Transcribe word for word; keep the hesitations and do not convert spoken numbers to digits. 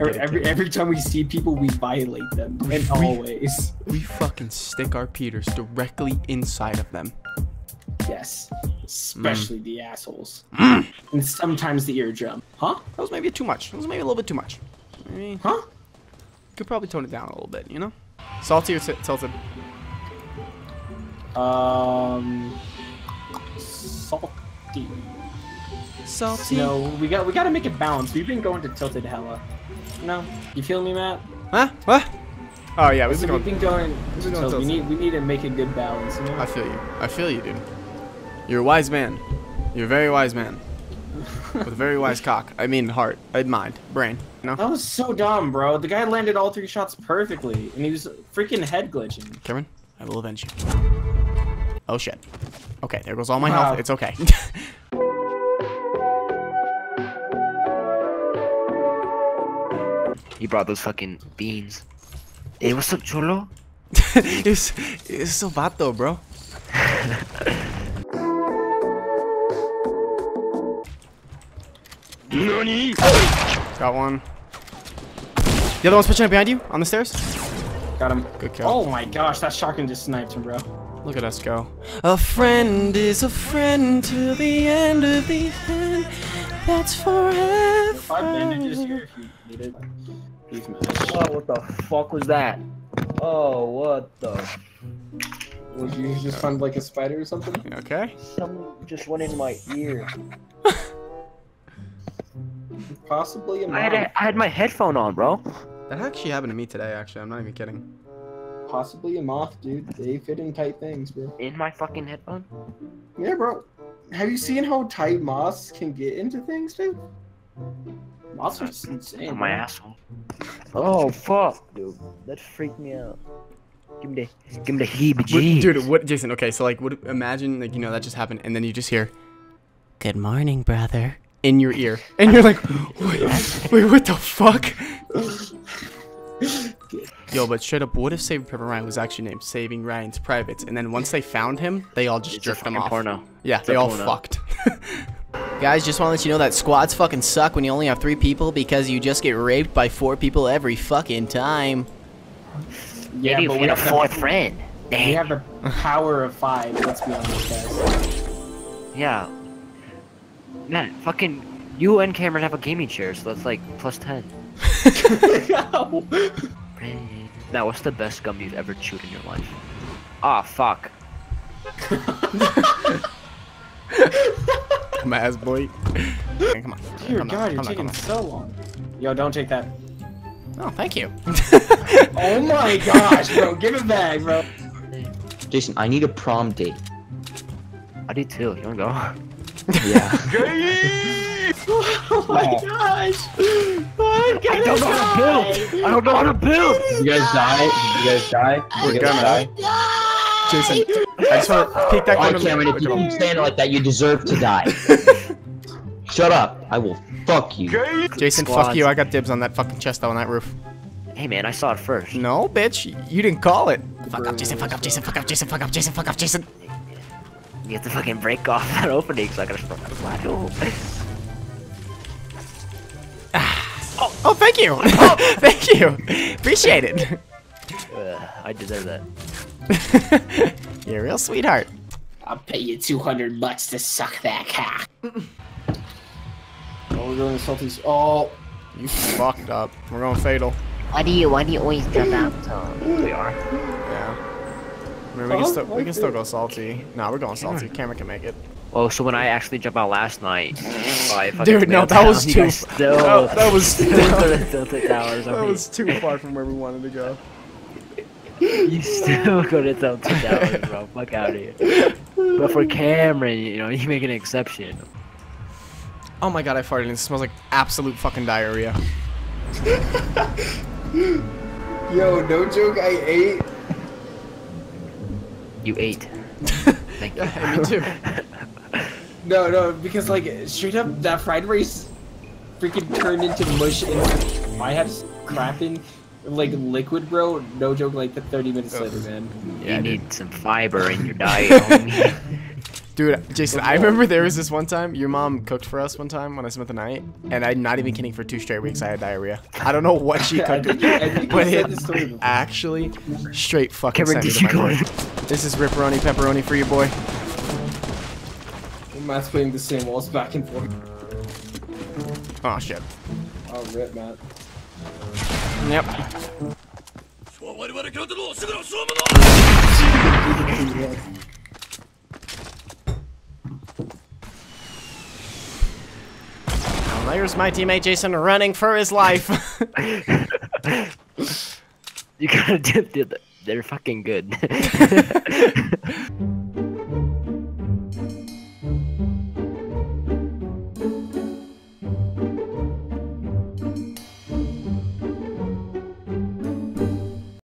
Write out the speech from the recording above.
Every, every every time we see people, we violate them, and always. We fucking stick our Peters directly inside of them. Yes, especially mm. the assholes, mm. and sometimes the eardrum. Huh? That was maybe too much. That was maybe a little bit too much. I mean, huh? Could probably tone it down a little bit, you know? Salty or tilted? Um, salty. Salty. No, we got we got to make it balanced. We've been going to tilted hella. No, you feel me, Matt? Huh? What? Oh yeah, we've been going. We've been going. We've been going tilted. We need we need to make a good balance. You know? I feel you. I feel you, dude. You're a wise man. You're a very wise man. With a very wise cock. I mean heart. I mind. Brain. No? That was so dumb, bro. The guy landed all three shots perfectly, and he was freaking head glitching. Cameron, I will avenge you. Oh shit. Okay, there goes all my wow. health. It's okay. You brought those fucking beans. Hey, what's up, Cholo? it's, it's so bad though, bro. Nani? Got one. The other one's pushing up behind you on the stairs. Got him. Good kill. Oh my gosh, that shotgun just sniped him, bro. Look at us go. A friend is a friend till the end of the end. That's forever. Five bandages here if you need it. Oh, what the fuck was that? Oh, what the? Would you just find like a spider or something? Okay. Something just went in my ear. Possibly a I had a, I had my headphone on, bro. That actually happened to me today. Actually, I'm not even kidding. Possibly a moth, dude. They fit in tight things, bro. In my fucking headphone? Yeah, bro. Have you seen how tight moths can get into things, dude? Moths are just insane. Oh, my asshole. Oh fuck, dude. That freaked me out. Give me the, give me the heebie-jeebies. Dude, what, Jason? Okay, so like, what? Imagine like you know that just happened, and then you just hear, "Good morning, brother." In your ear, and you're like, wait, wait, what the fuck? Yo, but straight up, what if Saving Private Ryan was actually named Saving Ryan's Privates, and then once they found him, they all just it's jerked him off. Porno. Yeah, it's they all porno. Fucked. Guys, just want to let you know that squads fucking suck when you only have three people because you just get raped by four people every fucking time. Yeah, yeah but we have a fourth friend. Damn. We have the power of five. Let's be honest, guys. Yeah. Man, fucking you and Cameron have a gaming chair, so that's like plus ten. No. Now, what's the best gum you've ever chewed in your life? Ah, oh, fuck. My ass boy. Okay, come on. Dear come God, on, you're taking so long. Yo, don't take that. Oh, thank you. Oh my gosh, bro, give it back, bro. Jason, I need a prom date. I do too. You wanna go? Yeah. Oh my oh. gosh! Oh, I don't know how to build! I don't know how to build! You guys die? You guys die? We're gonna die. die. Jason, I just want to take that camera. Right, Cameron, if you keep saying it like that, you deserve to die. Shut up. I will fuck you. Jason, Squads. Fuck you. I got dibs on that fucking chest on that roof. Hey man, I saw it first. No, bitch. You didn't call it. Fuck up, Jason. Fuck up, Jason. Fuck up, Jason. Fuck up, Jason. Fuck up, Jason. You have to fucking break off that opening, so I gotta start that flat. Oh, oh, thank you! Oh, thank you! Appreciate it! Uh, I deserve that. You're a real sweetheart. I'll pay you two hundred bucks to suck that cock. Oh, we're going to Salty's. Oh! You fucked up. We're going fatal. Why do you, why do you always jump out? Oh, we are. Yeah. I mean, we, can still, we can still go salty. Nah, we're going salty. Cameron can make it. Oh, so when I actually jumped out last night, oh, dude, no, that was too. Still, no, that was still. Still tilted towers. That was too far from where we wanted to go. You still go to tilted towers, bro. Fuck out of here. But for Cameron, you know, you make an exception. Oh my god, I farted and it smells like absolute fucking diarrhea. Yo, no joke, I ate. You ate. Thank you. Yeah, me too. No, no, because like straight up that fried rice freaking turned into mush and I had crap in like liquid, bro. No joke, like the thirty minutes later, man. Yeah, you need some fiber in your diet. Dude, Jason, I remember there was this one time, your mom cooked for us one time when I spent the night, and I'm not even kidding, for two straight weeks I had diarrhea. I don't know what she cooked, I think, I think but it actually straight fucking sent me to my brain. This is ripperoni pepperoni for you, boy. Matt's playing the same walls back and forth. Oh shit. Oh, rip, Matt. Yep. There's my teammate Jason running for his life. You gotta dip, they're fucking good.